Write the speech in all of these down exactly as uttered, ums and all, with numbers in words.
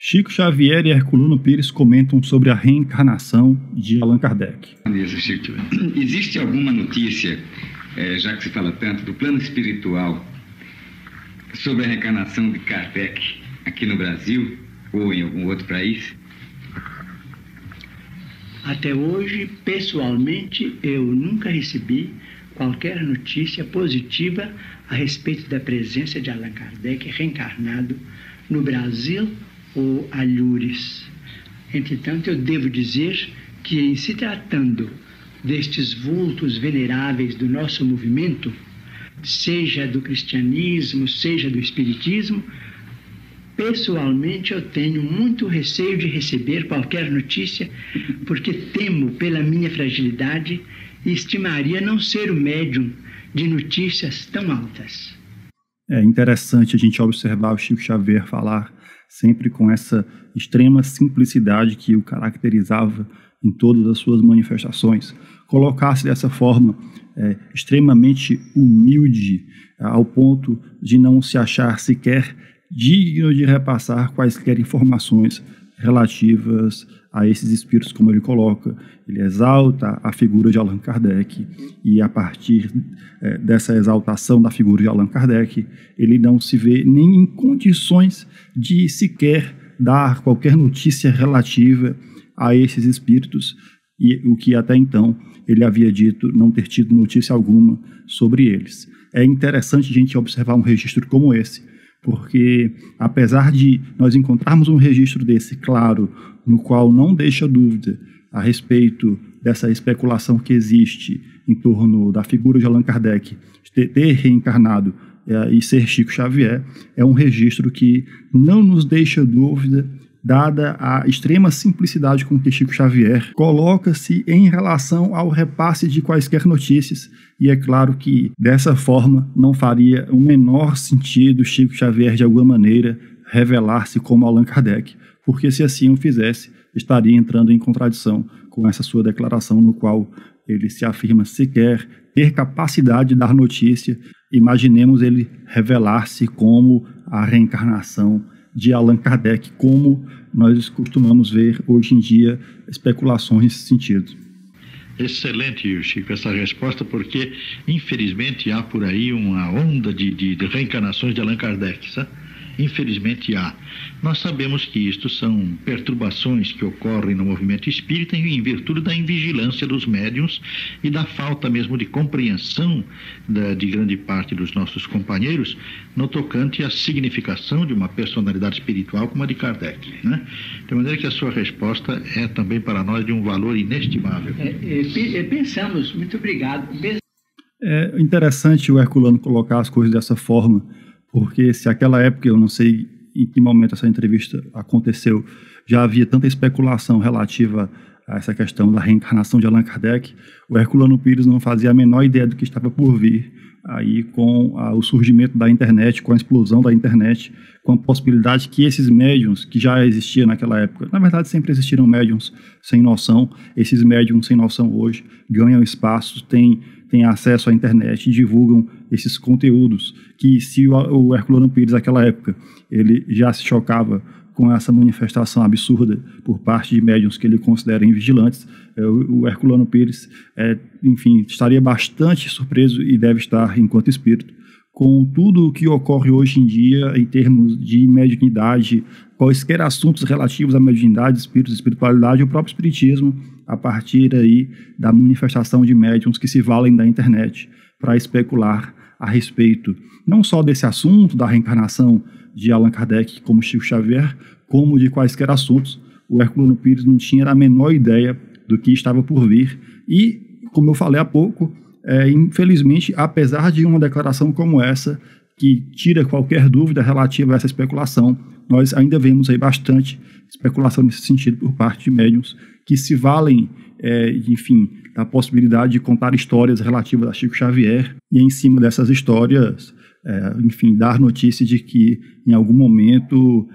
Chico Xavier e Herculano Pires comentam sobre a reencarnação de Allan Kardec. Chico, existe alguma notícia, é, já que se fala tanto, do plano espiritual sobre a reencarnação de Kardec aqui no Brasil ou em algum outro país? Até hoje, pessoalmente, eu nunca recebi qualquer notícia positiva a respeito da presença de Allan Kardec reencarnado no Brasil ou alhures. Entretanto, eu devo dizer que, em se tratando destes vultos veneráveis do nosso movimento, seja do cristianismo, seja do espiritismo, pessoalmente eu tenho muito receio de receber qualquer notícia, porque temo pela minha fragilidade e estimaria não ser o médium de notícias tão altas. É interessante a gente observar o Chico Xavier falar sempre com essa extrema simplicidade que o caracterizava em todas as suas manifestações. Colocar-se dessa forma é, extremamente humilde, ao ponto de não se achar sequer digno de repassar quaisquer informações relativas a esses espíritos, como ele coloca. Ele exalta a figura de Allan Kardec e, a partir é, dessa exaltação da figura de Allan Kardec, ele não se vê nem em condições de sequer dar qualquer notícia relativa a esses espíritos, e o que até então ele havia dito não ter tido notícia alguma sobre eles. É interessante a gente observar um registro como esse, porque, apesar de nós encontrarmos um registro desse, claro, no qual não deixa dúvida a respeito dessa especulação que existe em torno da figura de Allan Kardec ter reencarnado eh, e ser Chico Xavier, é um registro que não nos deixa dúvida, dada a extrema simplicidade com que Chico Xavier coloca-se em relação ao repasse de quaisquer notícias. E é claro que, dessa forma, não faria o menor sentido Chico Xavier, de alguma maneira, revelar-se como Allan Kardec, porque, se assim o fizesse, estaria entrando em contradição com essa sua declaração, no qual ele se afirma sequer ter capacidade de dar notícia. Imaginemos ele revelar-se como a reencarnação de Allan Kardec, como nós costumamos ver hoje em dia especulações nesse sentido. Excelente, Chico, essa resposta, porque infelizmente há por aí uma onda de, de, de reencarnações de Allan Kardec, sabe? Infelizmente há. Nós sabemos que isto são perturbações que ocorrem no movimento espírita em virtude da invigilância dos médiuns e da falta mesmo de compreensão da, de grande parte dos nossos companheiros no tocante à significação de uma personalidade espiritual como a de Kardec, né? De maneira que a sua resposta é também para nós de um valor inestimável. É, é, é, pensamos, muito obrigado. É interessante o Herculano colocar as coisas dessa forma, porque se aquela época, eu não sei em que momento essa entrevista aconteceu, já havia tanta especulação relativa a essa questão da reencarnação de Allan Kardec, o Herculano Pires não fazia a menor ideia do que estava por vir aí com a, o surgimento da internet, com a explosão da internet, com a possibilidade que esses médiums, que já existiam naquela época, na verdade sempre existiram médiums sem noção, esses médiums sem noção hoje ganham espaço, têm têm acesso à internet e divulgam esses conteúdos, que se o Herculano Pires, naquela época, ele já se chocava com essa manifestação absurda por parte de médiuns que ele considera invigilantes, o Herculano Pires, é, enfim, estaria bastante surpreso, e deve estar enquanto espírito, com tudo o que ocorre hoje em dia em termos de mediunidade, quaisquer assuntos relativos à mediunidade, espírito, espiritualidade, o próprio espiritismo, a partir aí da manifestação de médiums que se valem da internet para especular a respeito não só desse assunto da reencarnação de Allan Kardec como Chico Xavier, como de quaisquer assuntos. O Herculano Pires não tinha a menor ideia do que estava por vir e, como eu falei há pouco, É, infelizmente, apesar de uma declaração como essa, que tira qualquer dúvida relativa a essa especulação, nós ainda vemos aí bastante especulação nesse sentido por parte de médiuns que se valem, é, enfim, da possibilidade de contar histórias relativas a Chico Xavier e, em cima dessas histórias, é, enfim, dar notícia de que, em algum momento,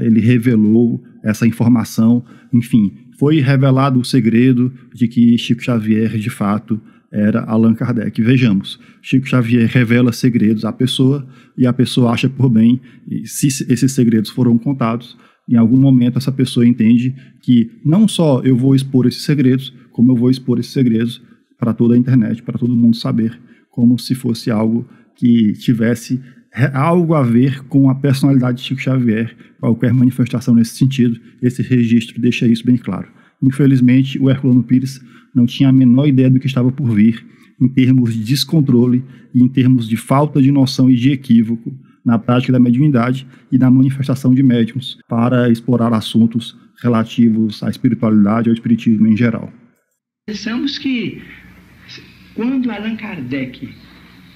é, ele revelou essa informação. Enfim, foi revelado o segredo de que Chico Xavier, de fato, era Allan Kardec. Vejamos, Chico Xavier revela segredos à pessoa e a pessoa acha por bem, e se esses segredos foram contados, em algum momento essa pessoa entende que não só eu vou expor esses segredos, como eu vou expor esses segredos para toda a internet, para todo mundo saber, como se fosse algo que tivesse algo a ver com a personalidade de Chico Xavier, qualquer manifestação nesse sentido. Esse registro deixa isso bem claro. Infelizmente, o Herculano Pires não tinha a menor ideia do que estava por vir, em termos de descontrole e em termos de falta de noção e de equívoco na prática da mediunidade e na manifestação de médiuns para explorar assuntos relativos à espiritualidade e ao espiritismo em geral. Pensamos que quando Allan Kardec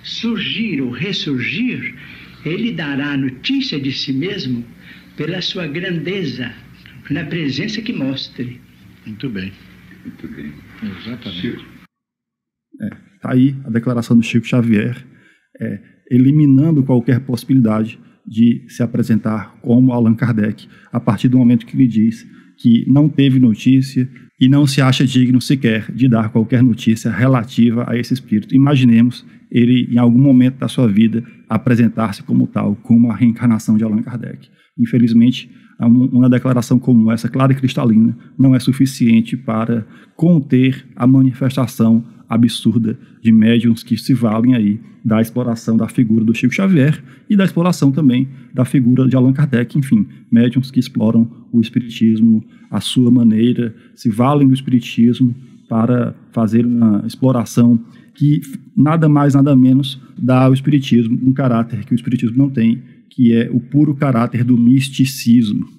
surgir ou ressurgir, ele dará notícia de si mesmo pela sua grandeza, na presença que mostre. Muito bem. Muito bem. Exatamente. É, tá aí a declaração do Chico Xavier, é, eliminando qualquer possibilidade de se apresentar como Allan Kardec, a partir do momento que ele diz que não teve notícia e não se acha digno sequer de dar qualquer notícia relativa a esse espírito. Imaginemos ele, em algum momento da sua vida, apresentar-se como tal, como a reencarnação de Allan Kardec. Infelizmente, uma declaração como essa, clara e cristalina, não é suficiente para conter a manifestação absurda de médiuns que se valem aí da exploração da figura do Chico Xavier e da exploração também da figura de Allan Kardec, enfim, médiuns que exploram o espiritismo à sua maneira, se valem do espiritismo para fazer uma exploração que nada mais, nada menos dá ao espiritismo um caráter que o espiritismo não tem, que é o puro caráter do misticismo.